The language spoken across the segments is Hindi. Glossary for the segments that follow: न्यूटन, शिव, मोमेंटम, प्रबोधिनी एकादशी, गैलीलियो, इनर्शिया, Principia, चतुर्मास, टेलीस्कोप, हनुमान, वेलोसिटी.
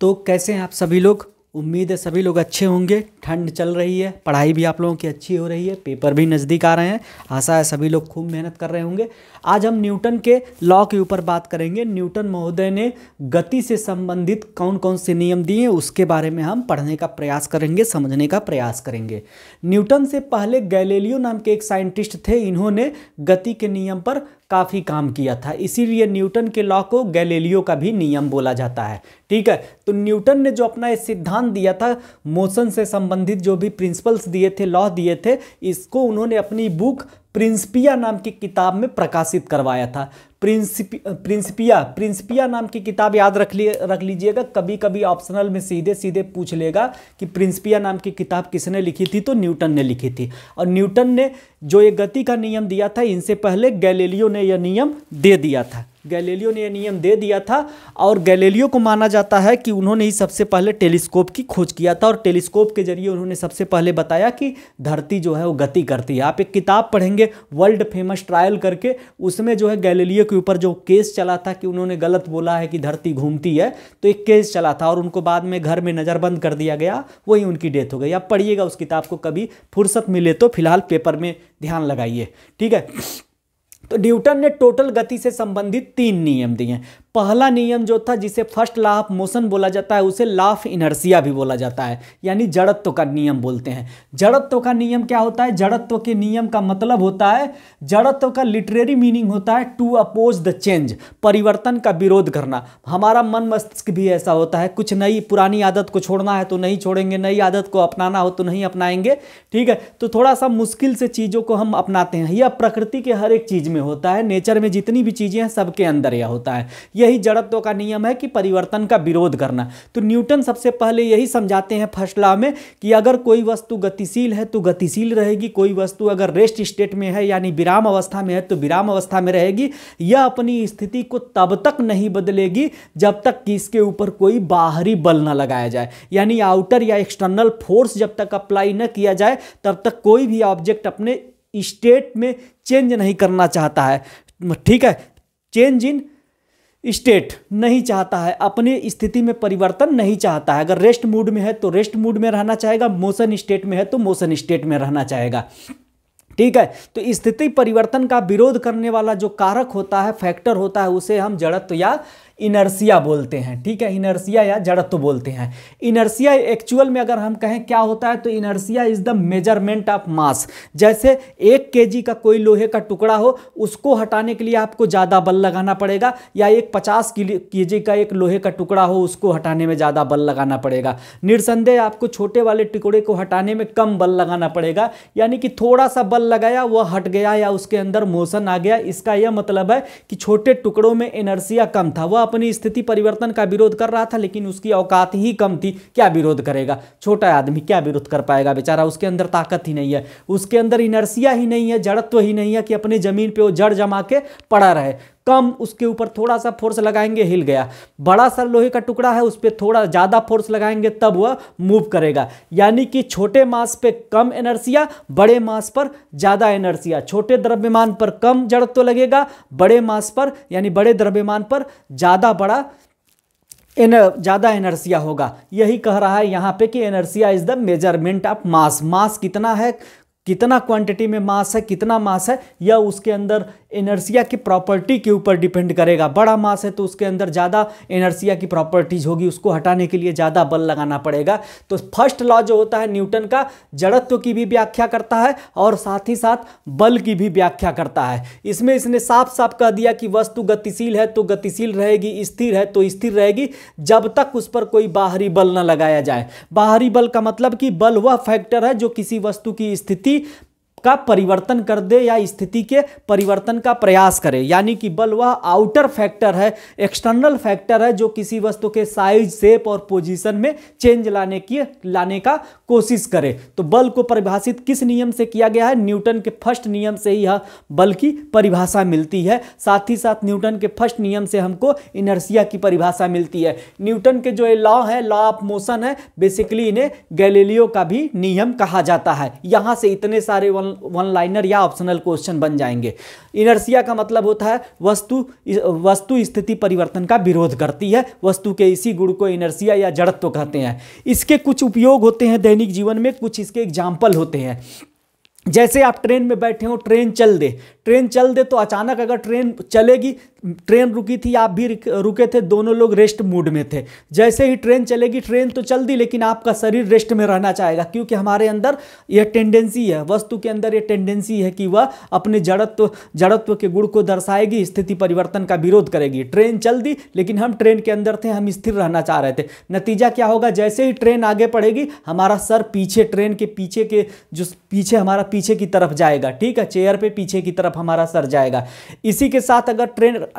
तो कैसे हैं आप सभी लोग। उम्मीद है सभी लोग अच्छे होंगे। ठंड चल रही है, पढ़ाई भी आप लोगों की अच्छी हो रही है, पेपर भी नज़दीक आ रहे हैं। आशा है सभी लोग खूब मेहनत कर रहे होंगे। आज हम न्यूटन के लॉ के ऊपर बात करेंगे। न्यूटन महोदय ने गति से संबंधित कौन कौन से नियम दिए उसके बारे में हम पढ़ने का प्रयास करेंगे, समझने का प्रयास करेंगे। न्यूटन से पहले गैलीलियो नाम के एक साइंटिस्ट थे, इन्होंने गति के नियम पर काफ़ी काम किया था, इसीलिए न्यूटन के लॉ को गैलीलियो का भी नियम बोला जाता है। ठीक है, तो न्यूटन ने जो अपना सिद्धांत दिया था, मोशन से संबंधित जो भी प्रिंसिपल्स दिए थे, लॉ दिए थे, इसको उन्होंने अपनी बुक प्रिंसिपिया नाम की किताब में प्रकाशित करवाया था। प्रिंसिपिया नाम की किताब याद रख लीजिएगा। कभी कभी ऑप्शनल में सीधे सीधे पूछ लेगा कि प्रिंसिपिया नाम की किताब किसने लिखी थी, तो न्यूटन ने लिखी थी। और न्यूटन ने जो ये गति का नियम दिया था, इनसे पहले गैलीलियो ने यह नियम दे दिया था। और गैलीलियो को माना जाता है कि उन्होंने ही सबसे पहले टेलीस्कोप की खोज किया था, और टेलीस्कोप के जरिए उन्होंने सबसे पहले बताया कि धरती जो है वो गति करती है। आप एक किताब पढ़ेंगे वर्ल्ड फेमस ट्रायल करके, उसमें जो है गैलीलियो के ऊपर जो केस चला था कि उन्होंने गलत बोला है कि धरती घूमती है, तो एक केस चला था और उनको बाद में घर में नज़रबंद कर दिया गया, वहीं उनकी डेथ हो गई। आप पढ़िएगा उस किताब को कभी फुर्सत मिले तो, फिलहाल पेपर में ध्यान लगाइए। ठीक है, तो न्यूटन ने टोटल गति से संबंधित 3 नियम दिए। पहला नियम जो था, जिसे फर्स्ट लॉ ऑफ मोशन बोला जाता है, उसे लॉ ऑफ इनर्शिया भी बोला जाता है, यानी जड़त्व का नियम बोलते हैं। जड़त्व का नियम क्या होता है? जड़त्व के नियम का मतलब होता है, जड़त्व का लिटरेरी मीनिंग होता है टू अपोज द चेंज, परिवर्तन का विरोध करना। हमारा मन मस्तिष्क भी ऐसा होता है, कुछ नई पुरानी आदत को छोड़ना है तो नहीं छोड़ेंगे, नई आदत को अपनाना हो तो नहीं अपनाएंगे। ठीक है, तो थोड़ा सा मुश्किल से चीज़ों को हम अपनाते हैं। यह प्रकृति के हर एक चीज़ में होता है, नेचर में जितनी भी चीज़ें हैं सबके अंदर यह होता है। यही जड़त्व का नियम है कि परिवर्तन का विरोध करना। तो न्यूटन सबसे पहले यही समझाते हैं फर्स्ट लॉ में कि अगर कोई वस्तु गतिशील है तो गतिशील रहेगी, कोई वस्तु अगर रेस्ट स्टेट में है यानी विराम अवस्था में है तो विराम अवस्था में रहेगी। यह अपनी स्थिति को तब तक नहीं बदलेगी जब तक कि इसके ऊपर कोई बाहरी बल न लगाया जाए, यानी आउटर या एक्सटर्नल फोर्स जब तक अप्लाई न किया जाए तब तक कोई भी ऑब्जेक्ट अपने स्टेट में चेंज नहीं करना चाहता है। ठीक है, चेंज इन स्टेट नहीं चाहता है, अपने स्थिति में परिवर्तन नहीं चाहता है। अगर रेस्ट मूड में है तो रेस्ट मूड में रहना चाहेगा, मोशन स्टेट में है तो मोशन स्टेट में रहना चाहेगा। ठीक है, तो स्थिति परिवर्तन का विरोध करने वाला जो कारक होता है, फैक्टर होता है, उसे हम जड़त्व या इनर्शिया बोलते हैं। ठीक है, इनर्शिया या जड़त्व बोलते हैं। इनर्शिया एक्चुअल में अगर हम कहें क्या होता है, तो इनर्शिया is the measurement of mass. जैसे 1 केजी का कोई लोहे का टुकड़ा हो, उसको हटाने के लिए आपको ज़्यादा बल लगाना पड़ेगा, या एक 50 केजी का एक लोहे का टुकड़ा हो, उसको हटाने में ज़्यादा बल लगाना पड़ेगा। निरसंदेह आपको छोटे वाले टुकड़े को हटाने में कम बल लगाना पड़ेगा, यानी कि थोड़ा सा बल लगाया वह हट गया या उसके अंदर मोशन आ गया। इसका यह मतलब है कि छोटे टुकड़ों में इनर्शिया कम था, वह अपनी स्थिति परिवर्तन का विरोध कर रहा था, लेकिन उसकी औकात ही कम थी, क्या विरोध करेगा। छोटा आदमी क्या विरोध कर पाएगा बेचारा, उसके अंदर ताकत ही नहीं है, उसके अंदर इनर्शिया ही नहीं है, जड़त्व ही नहीं है कि अपनी जमीन पे वो जड़ जमा के पड़ा रहे। कम उसके ऊपर थोड़ा सा फोर्स लगाएंगे, हिल गया। बड़ा सा लोहे का टुकड़ा है, उस पर थोड़ा ज़्यादा फोर्स लगाएंगे तब वह मूव करेगा। यानी कि छोटे मास पे कम इनर्शिया, बड़े मास पर ज़्यादा इनर्शिया। छोटे द्रव्यमान पर कम जड़त्व लगेगा, बड़े मास पर यानी बड़े द्रव्यमान पर ज़्यादा इनर्शिया होगा। यही कह रहा है यहाँ पे कि इनर्शिया is the measurement of mass. Mass कितना है, कितना क्वांटिटी में मास है, कितना मास है, या उसके अंदर इनर्शिया की प्रॉपर्टी के ऊपर डिपेंड करेगा। बड़ा मास है तो उसके अंदर ज़्यादा इनर्शिया की प्रॉपर्टीज होगी, उसको हटाने के लिए ज़्यादा बल लगाना पड़ेगा। तो फर्स्ट लॉ जो होता है न्यूटन का, जड़त्व की भी व्याख्या करता है और साथ ही साथ बल की भी व्याख्या करता है। इसमें इसने साफ साफ कह दिया कि वस्तु गतिशील है तो गतिशील रहेगी, स्थिर है तो स्थिर रहेगी, जब तक उस पर कोई बाहरी बल न लगाया जाए। बाहरी बल का मतलब कि बल वह फैक्टर है जो किसी वस्तु की स्थिति का परिवर्तन कर दे या स्थिति के परिवर्तन का प्रयास करे, यानी कि बल वह आउटर फैक्टर है, एक्सटर्नल फैक्टर है जो किसी वस्तु के साइज, शेप और पोजीशन में चेंज लाने का कोशिश करे। तो बल को परिभाषित किस नियम से किया गया है? न्यूटन के फर्स्ट नियम से ही बल की परिभाषा मिलती है। साथ ही साथ न्यूटन के फर्स्ट नियम से हमको इनर्शिया की परिभाषा मिलती है। न्यूटन के जो लॉ है, लॉ ऑफ मोशन है, बेसिकली इन्हें गैलीलियो का भी नियम कहा जाता है। यहाँ से इतने सारे वन लाइनर या ऑप्शनल क्वेश्चन बन जाएंगे। इनर्शिया का मतलब होता है वस्तु स्थिति परिवर्तन का विरोध करती है। वस्तु के इसी गुण को इनर्शिया या जड़त्व कहते हैं। इसके कुछ उपयोग होते हैं दैनिक जीवन में, कुछ इसके एग्जाम्पल होते हैं। जैसे आप ट्रेन में बैठे हो, ट्रेन चल दे तो अचानक अगर ट्रेन चलेगी, ट्रेन रुकी थी, आप भी रुके थे, दोनों लोग रेस्ट मूड में थे। जैसे ही ट्रेन चलेगी, ट्रेन तो चल दी लेकिन आपका शरीर रेस्ट में रहना चाहेगा, क्योंकि हमारे अंदर यह टेंडेंसी है, वस्तु के अंदर यह टेंडेंसी है कि वह अपने जड़त्व के गुण को दर्शाएगी, स्थिति परिवर्तन का विरोध करेगी। ट्रेन चल दी लेकिन हम ट्रेन के अंदर थे, हम स्थिर रहना चाह रहे थे। नतीजा क्या होगा, जैसे ही ट्रेन आगे बढ़ेगी हमारा सर पीछे, ट्रेन के पीछे के जो पीछे हमारा पीछे की तरफ जाएगा, ठीक है, चेयर पे पीछे की तरफ हमारा सर जाएगा। इसी के साथ अगर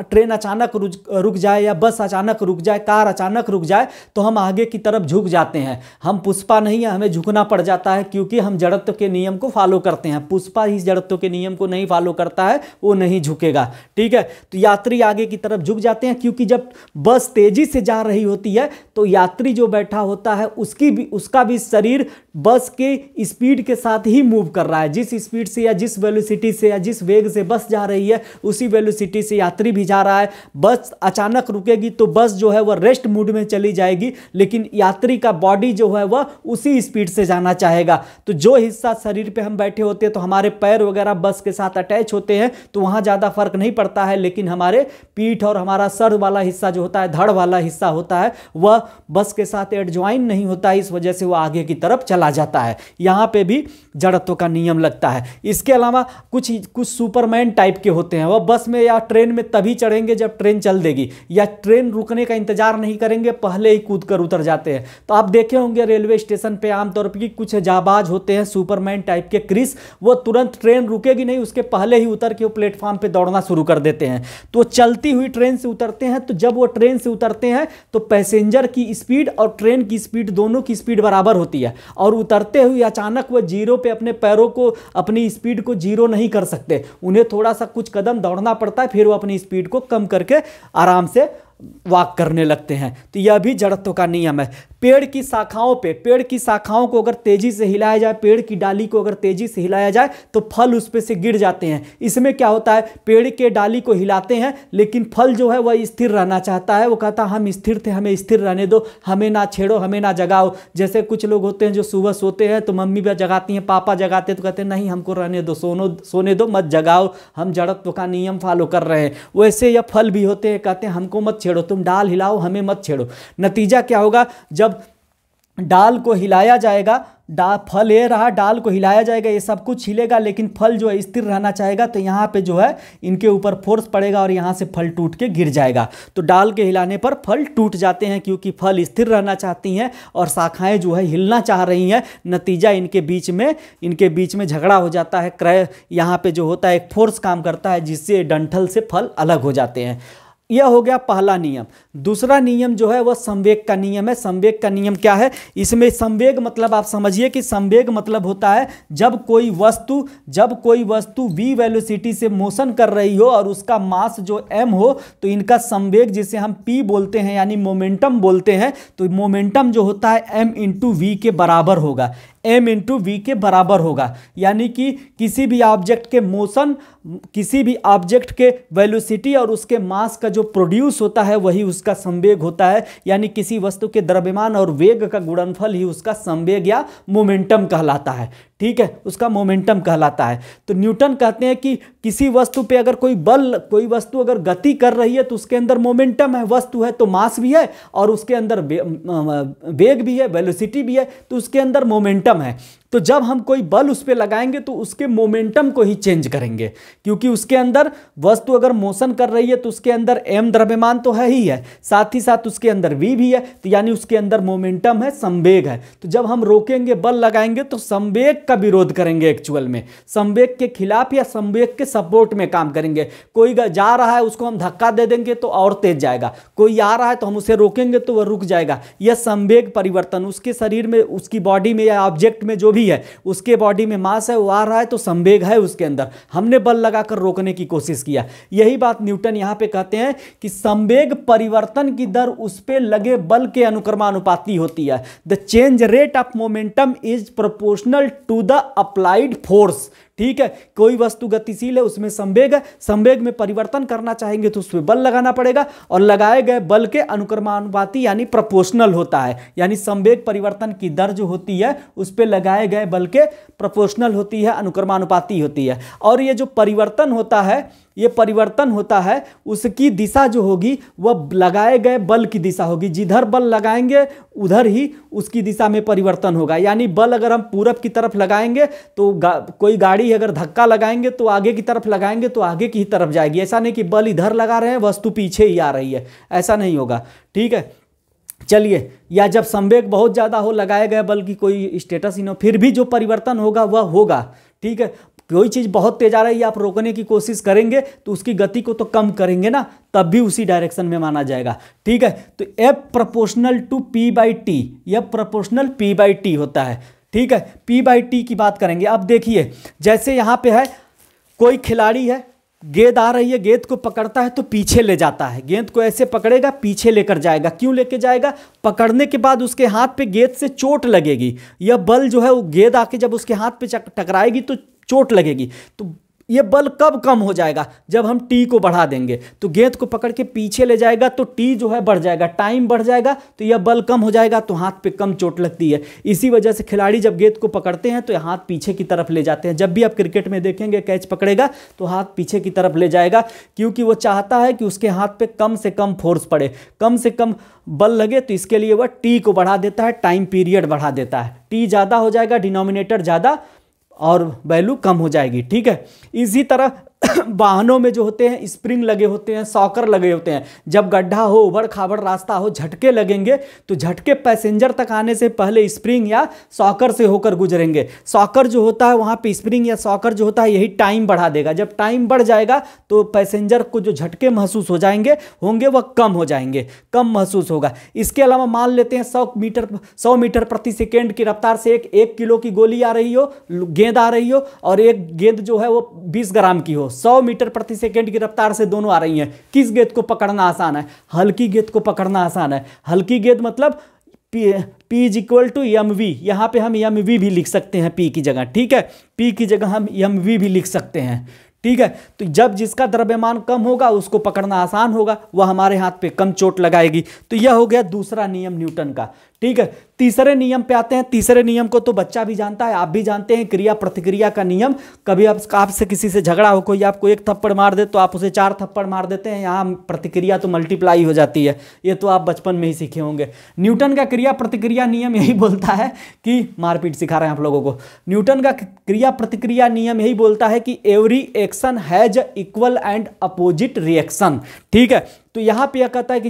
ट्रेन अचानक रुक जाए या बस अचानक रुक जाए, कार अचानक रुक जाए तो हम आगे की तरफ झुक जाते हैं। हम पुष्पा नहीं है, हमें झुकना पड़ जाता है, क्योंकि हम जड़त्व के नियम को फॉलो करते हैं। पुष्पा ही जड़त्व के नियम को नहीं फॉलो करता है, वो नहीं झुकेगा, ठीक है। तो यात्री आगे की तरफ झुक जाते हैं, क्योंकि जब बस तेजी से जा रही होती है तो यात्री जो बैठा होता है उसका भी शरीर बस के स्पीड के साथ ही मूव कर रहा है। जिस स्पीड से या जिस वेलोसिटी से या जिस वेग से बस जा रही है उसी वेलोसिटी से यात्री भी जा रहा है। बस अचानक रुकेगी तो बस जो है वह रेस्ट मूड में चली जाएगी, लेकिन यात्री का बॉडी जो है वह उसी स्पीड से जाना चाहेगा। तो जो हिस्सा शरीर पे हम बैठे होते हैं, तो हमारे पैर वगैरह बस के साथ अटैच होते हैं तो वहाँ ज़्यादा फर्क नहीं पड़ता है, लेकिन हमारे पीठ और हमारा सर वाला हिस्सा जो होता है, धड़ वाला हिस्सा होता है, वह बस के साथ एडजॉइन नहीं होता है, इस वजह से वह आगे की तरफ चला जाता है। यहाँ पे भी जड़त्व का नियम लगता है। इसके अलावा कुछ सुपरमैन टाइप के होते हैं, वह बस में या ट्रेन में तभी चढ़ेंगे जब ट्रेन चल देगी, या ट्रेन रुकने का इंतजार नहीं करेंगे, पहले ही कूद कर उतर जाते हैं। तो आप देखे होंगे रेलवे स्टेशन पे आमतौर पर कुछ जाबाज होते हैं सुपरमैन टाइप के, क्रिस, वो तुरंत ट्रेन रुकेगी नहीं उसके पहले ही उतर के वो प्लेटफॉर्म पर दौड़ना शुरू कर देते हैं। तो चलती हुई ट्रेन से उतरते हैं, तो जब वो ट्रेन से उतरते हैं तो पैसेंजर की स्पीड और ट्रेन की स्पीड दोनों की स्पीड बराबर होती है, और उतरते हुए अचानक वह जीरो पे अपने पैरों को, अपनी स्पीड को जीरो नहीं कर सकते, उन्हें थोड़ा सा कुछ कदम दौड़ना पड़ता है, फिर वो अपनी स्पीड को कम करके आराम से वाक करने लगते हैं। तो यह भी जड़त्व का नियम है। पेड़ की शाखाओं को अगर तेजी से हिलाया जाए, पेड़ की डाली को अगर तेजी से हिलाया जाए तो फल उस पे से गिर जाते हैं। इसमें क्या होता है, पेड़ के डाली को हिलाते हैं लेकिन फल जो है वह स्थिर रहना चाहता है, वो कहता है हम स्थिर थे, हमें स्थिर रहने दो, हमें ना छेड़ो, हमें ना जगाओ। जैसे कुछ लोग होते हैं जो सुबह सोते हैं तो मम्मी भी जगाती हैं, पापा जगाते हैं, तो कहते हैं नहीं हमको रहने दो, सोने दो, मत जगाओ, हम जड़त्व का नियम फॉलो कर रहे हैं। वैसे यह फल भी होते हैं, कहते हैं हमको मत छेड़ो, तुम डाल हिलाओ, हमें मत छेड़ो। नतीजा क्या होगा, जब डाल को हिलाया जाएगा, फल ये रहा, डाल को हिलाया जाएगा, ये सब कुछ हिलेगा लेकिन फल जो है स्थिर रहना चाहेगा, तो यहाँ पे जो है इनके ऊपर फोर्स पड़ेगा और यहाँ से फल टूट के गिर जाएगा। तो डाल के हिलाने पर फल टूट जाते हैं, क्योंकि फल स्थिर रहना चाहती हैं और शाखाएं जो है हिलना चाह रही हैं। नतीजा इनके बीच में झगड़ा हो जाता है, क्रय, यहाँ पर जो होता है एक फोर्स काम करता है जिससे डंठल से फल अलग हो जाते हैं। यह हो गया पहला नियम। दूसरा नियम जो है वह संवेग का नियम है। संवेग का नियम क्या है, इसमें संवेग मतलब आप समझिए कि संवेग मतलब होता है जब कोई वस्तु v वेलोसिटी से मोशन कर रही हो और उसका मास जो m हो, तो इनका संवेग, जिसे हम p बोलते हैं यानी मोमेंटम बोलते हैं, तो मोमेंटम जो होता है m इंटू v के बराबर होगा, m इंटू v के बराबर होगा। यानी कि किसी भी ऑब्जेक्ट के वेलोसिटी और उसके मास का जो प्रोड्यूस होता है वही उसका संवेग होता है, यानी किसी वस्तु के द्रव्यमान और वेग का गुणनफल ही उसका संवेग या मोमेंटम कहलाता है, ठीक है, उसका मोमेंटम कहलाता है। तो न्यूटन कहते हैं कि किसी वस्तु पे अगर कोई वस्तु अगर गति कर रही है तो उसके अंदर मोमेंटम है, वस्तु है तो मास भी है और उसके अंदर वेग भी है, वेलोसिटी भी है, तो उसके अंदर मोमेंटम है। तो जब हम कोई बल उस पर लगाएंगे तो उसके मोमेंटम को ही चेंज करेंगे, क्योंकि उसके अंदर वस्तु अगर मोशन कर रही है तो उसके अंदर m द्रव्यमान तो है ही है, साथ ही साथ उसके अंदर v भी है, तो यानी उसके अंदर मोमेंटम है, संवेग है। तो जब हम रोकेंगे, बल लगाएंगे तो संवेग का विरोध करेंगे, एक्चुअल में संवेग के खिलाफ या संवेग के सपोर्ट में काम करेंगे। कोई जा रहा है उसको हम धक्का दे देंगे तो और तेज जाएगा, कोई आ रहा है तो हम उसे रोकेंगे तो वह रुक जाएगा। यह संवेग परिवर्तन उसके शरीर में, उसकी बॉडी में या ऑब्जेक्ट में जो भी है, उसके बॉडी में मास है, वो आ रहा है तो संवेग है उसके अंदर, हमने बल लगाकर रोकने की कोशिश किया। यही बात न्यूटन यहाँ पे कहते हैं कि संवेग परिवर्तन की दर उस पे लगे बल के अनुक्रमानुपाती होती है। The change rate of मोमेंटम is proportional to the applied force. ठीक है, कोई वस्तु गतिशील है, उसमें संवेग है, संवेग में परिवर्तन करना चाहेंगे तो उसमें बल लगाना पड़ेगा और लगाए गए बल के अनुक्रमानुपाती यानी प्रोपोर्शनल होता है, यानी संवेग परिवर्तन की दर जो होती है उस पे लगाए गए बल के प्रोपोर्शनल होती है, अनुक्रमानुपाती होती है। और ये जो परिवर्तन होता है, ये परिवर्तन होता है, उसकी दिशा जो होगी वह लगाए गए बल की दिशा होगी। जिधर बल लगाएंगे उधर ही उसकी दिशा में परिवर्तन होगा। यानी बल अगर हम पूरब की तरफ लगाएंगे तो कोई गाड़ी अगर धक्का लगाएंगे तो आगे की तरफ लगाएंगे तो आगे की ही तरफ जाएगी। ऐसा नहीं कि बल इधर लगा रहे हैं वस्तु पीछे ही आ रही है, ऐसा नहीं होगा। ठीक है, चलिए। या जब संवेग बहुत ज़्यादा हो, लगाए गए बल की कोई स्टेटस ही न हो, फिर भी जो परिवर्तन होगा वह होगा। ठीक है, कोई चीज़ बहुत तेज आ रही है, आप रोकने की कोशिश करेंगे तो उसकी गति को तो कम करेंगे ना, तब भी उसी डायरेक्शन में माना जाएगा। ठीक है, तो F प्रोपोर्शनल टू P/T, यह प्रोपोर्शनल P/T होता है। ठीक है, P/T की बात करेंगे। अब देखिए, जैसे यहाँ पे है कोई खिलाड़ी है, गेंद आ रही है, गेंद को पकड़ता है तो पीछे ले जाता है, गेंद को ऐसे पकड़ेगा पीछे लेकर जाएगा। क्यों लेके जाएगा? पकड़ने के बाद उसके हाथ पे गेंद से चोट लगेगी, यह बल जो है वो गेंद आके जब उसके हाथ पे टकराएगी तो चोट लगेगी। तो ये बल कब कम हो जाएगा? जब हम टी को बढ़ा देंगे। तो गेंद को पकड़ के पीछे ले जाएगा तो टी जो है बढ़ जाएगा, टाइम बढ़ जाएगा, तो यह बल कम हो जाएगा, तो हाथ पे कम चोट लगती है। इसी वजह से खिलाड़ी जब गेंद को पकड़ते हैं तो हाथ पीछे की तरफ ले जाते हैं। जब भी आप क्रिकेट में देखेंगे, कैच पकड़ेगा तो हाथ पीछे की तरफ ले जाएगा, क्योंकि वो चाहता है कि उसके हाथ पर कम से कम फोर्स पड़े, कम से कम बल लगे। तो इसके लिए वह टी को बढ़ा देता है, टाइम पीरियड बढ़ा देता है। टी ज़्यादा हो जाएगा, डिनोमिनेटर ज़्यादा और वैल्यू कम हो जाएगी। ठीक है, इसी तरह वाहनों में जो होते हैं स्प्रिंग लगे होते हैं, सॉकर लगे होते हैं। जब गड्ढा हो, उबड़ खाबड़ रास्ता हो, झटके लगेंगे तो झटके पैसेंजर तक आने से पहले स्प्रिंग या सॉकर से होकर गुजरेंगे। सॉकर जो होता है वहाँ पे स्प्रिंग या सॉकर जो होता है यही टाइम बढ़ा देगा। जब टाइम बढ़ जाएगा तो पैसेंजर को जो झटके महसूस हो जाएंगे होंगे वह कम हो जाएंगे, कम महसूस होगा। इसके अलावा मान लेते हैं 100 मीटर प्रति सेकेंड की रफ्तार से एक किलो की गोली आ रही हो, गेंद आ रही हो, और एक गेंद जो है वो 20 ग्राम की हो। 100 मीटर प्रति सेकंड की रफ्तार से दोनों आ रही हैं, किस गेंद को पकड़ना आसान है? हल्की गेंद को पकड़ना आसान है। हल्की गेंद मतलब P is equal to mv। यहाँ पे हम mv भी लिख सकते हैं P की जगह। ठीक है, P की जगह हम mv भी लिख सकते हैं। ठीक है, तो जब जिसका द्रव्यमान कम होगा उसको पकड़ना आसान होगा, वह हमारे हाथ पे कम चोट लगाएगी। तो यह हो गया दूसरा नियम न्यूटन का। ठीक है, तीसरे नियम पे आते हैं। तीसरे नियम को तो बच्चा भी जानता है, आप भी जानते हैं, क्रिया प्रतिक्रिया का नियम। कभी आपसे किसी से झगड़ा हो, कोई आपको 1 थप्पड़ मार दे तो आप उसे 4 थप्पड़ मार देते हैं, यहाँ प्रतिक्रिया तो मल्टीप्लाई हो जाती है। ये तो आप बचपन में ही सीखे होंगे। न्यूटन का क्रिया प्रतिक्रिया नियम यही बोलता है कि मारपीट सिखा रहे हैं आप लोगों को। न्यूटन का क्रिया प्रतिक्रिया नियम यही बोलता है कि every action has equal and opposite reaction. ठीक है, तो यहाँ पे यह कहता है कि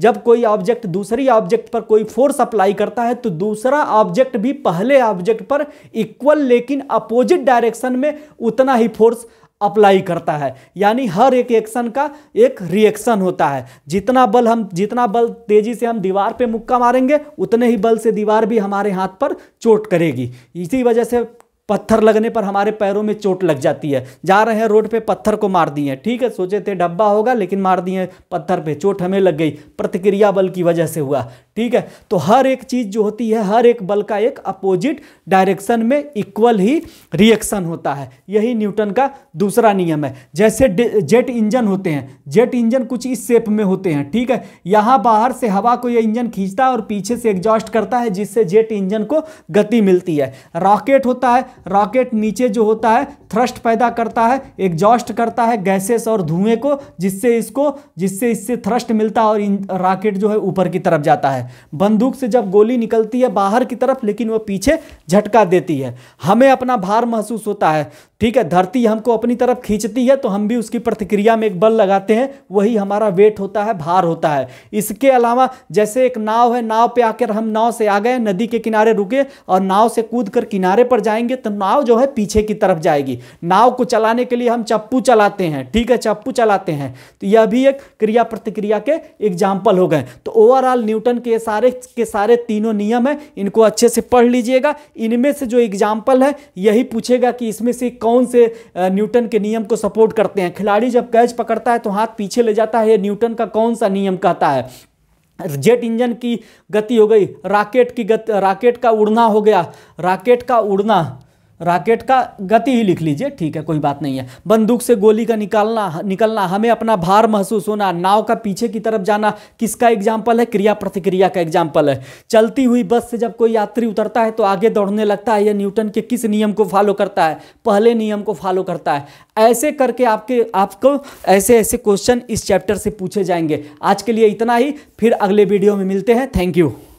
जब कोई ऑब्जेक्ट दूसरी ऑब्जेक्ट पर कोई फोर्स अप्लाई करता है तो दूसरा ऑब्जेक्ट भी पहले ऑब्जेक्ट पर इक्वल लेकिन अपोजिट डायरेक्शन में उतना ही फोर्स अप्लाई करता है। यानी हर एक एक्शन का एक रिएक्शन होता है। जितना बल तेजी से हम दीवार पे मुक्का मारेंगे उतने ही बल से दीवार भी हमारे हाथ पर चोट करेगी। इसी वजह से पत्थर लगने पर हमारे पैरों में चोट लग जाती है। जा रहे हैं रोड पे, पत्थर को मार दिए। ठीक है, सोचे थे डब्बा होगा लेकिन मार दिए पत्थर पे, चोट हमें लग गई, प्रतिक्रिया बल की वजह से हुआ। ठीक है, तो हर एक चीज़ जो होती है, हर एक बल का एक अपोजिट डायरेक्शन में इक्वल ही रिएक्शन होता है। यही न्यूटन का दूसरा नियम है। जैसे जेट इंजन होते हैं, जेट इंजन कुछ इस शेप में होते हैं। ठीक है, यहाँ बाहर से हवा को यह इंजन खींचता है और पीछे से एग्जॉस्ट करता है, जिससे जेट इंजन को गति मिलती है। रॉकेट होता है, रॉकेट नीचे जो होता है थ्रस्ट पैदा करता है, एग्जॉस्ट करता है गैसेस और धुएं को, जिससे इससे थ्रस्ट मिलता है और रॉकेट जो है ऊपर की तरफ जाता है। बंदूक से जब गोली निकलती है बाहर की तरफ, लेकिन वह पीछे झटका देती है, हमें अपना भार महसूस होता है। ठीक है, धरती हमको अपनी तरफ खींचती है तो हम भी उसकी प्रतिक्रिया में एक बल लगाते हैं, वही हमारा वेट होता है, भार होता है। इसके अलावा जैसे एक नाव है, नाव पे आकर हम नाव से आ गए, नदी के किनारे रुके और नाव से कूदकर किनारे पर जाएंगे तो नाव जो है पीछे की तरफ जाएगी। नाव को चलाने के लिए हम चप्पू चलाते हैं, ठीक है, चप्पू चलाते हैं, तो यह भी एक क्रिया प्रतिक्रिया के एग्जाम्पल हो गए। तो ओवरऑल न्यूटन के सारे तीनों नियम है, इनको अच्छे से पढ़ लीजिएगा। इनमें से जो एग्जाम्पल है यही पूछेगा कि इसमें से कौन से न्यूटन के नियम को सपोर्ट करते हैं। खिलाड़ी जब कैच पकड़ता है तो हाथ पीछे ले जाता है, यह न्यूटन का कौन सा नियम कहता है। जेट इंजन की गति हो गई, रॉकेट की गति, रॉकेट का उड़ना हो गया, रॉकेट का उड़ना, रॉकेट का गति ही लिख लीजिए, ठीक है, कोई बात नहीं है। बंदूक से गोली का निकलना, हमें अपना भार महसूस होना, नाव का पीछे की तरफ जाना, किसका एग्जाम्पल है? क्रिया प्रतिक्रिया का एग्जाम्पल है। चलती हुई बस से जब कोई यात्री उतरता है तो आगे दौड़ने लगता है, यह न्यूटन के किस नियम को फॉलो करता है? पहले नियम को फॉलो करता है। ऐसे करके आपको ऐसे ऐसे क्वेश्चन इस चैप्टर से पूछे जाएंगे। आज के लिए इतना ही, फिर अगले वीडियो में मिलते हैं। Thank you.